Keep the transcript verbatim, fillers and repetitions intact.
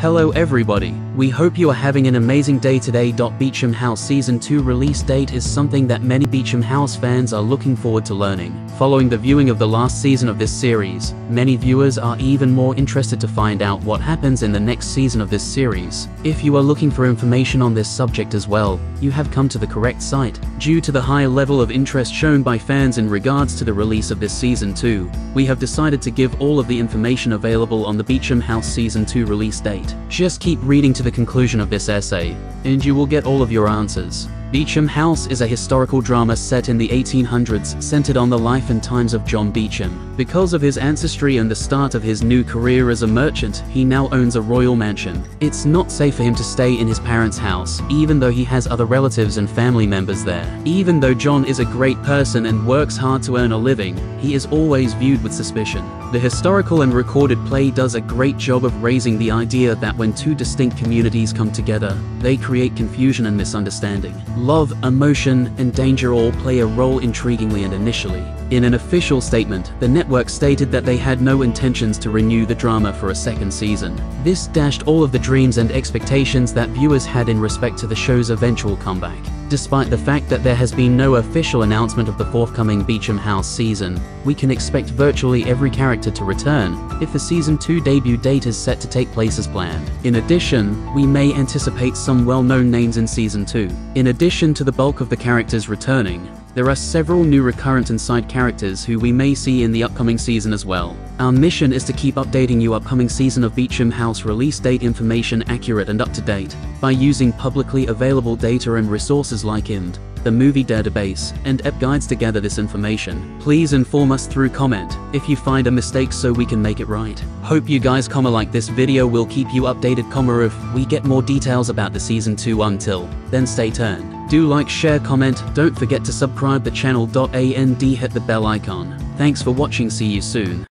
Hello everybody, we hope you are having an amazing day today. Beecham House Season two release date is something that many Beecham House fans are looking forward to learning. Following the viewing of the last season of this series, many viewers are even more interested to find out what happens in the next season of this series. If you are looking for information on this subject as well, you have come to the correct site. Due to the high level of interest shown by fans in regards to the release of this Season two, we have decided to give all of the information available on the Beecham House Season two release date. Just keep reading to the conclusion of this essay, and you will get all of your answers. Beecham House is a historical drama set in the eighteen hundreds, centered on the life and times of John Beecham. Because of his ancestry and the start of his new career as a merchant, he now owns a royal mansion. It's not safe for him to stay in his parents' house, even though he has other relatives and family members there. Even though John is a great person and works hard to earn a living, he is always viewed with suspicion. The historical and recorded play does a great job of raising the idea that when two distinct communities come together, they create confusion and misunderstanding. Love, emotion, and danger all play a role intriguingly and initially. In an official statement, the network stated that they had no intentions to renew the drama for a second season. This dashed all of the dreams and expectations that viewers had in respect to the show's eventual comeback. Despite the fact that there has been no official announcement of the forthcoming Beecham House season, we can expect virtually every character to return, if the Season two debut date is set to take place as planned. In addition, we may anticipate some well-known names in Season two. In addition to the bulk of the characters returning, there are several new recurrent and side characters who we may see in the upcoming season as well. Our mission is to keep updating you upcoming season of Beecham House release date information accurate and up to date, by using publicly available data and resources like I M D B, the movie database, and app guides to gather this information. Please inform us through comment if you find a mistake so we can make it right. Hope you guys comma like this video. Will keep you updated comma if we get more details about the Season two. Until then, stay tuned. Do like, share, comment, don't forget to subscribe the channel and hit the bell icon. Thanks for watching, see you soon.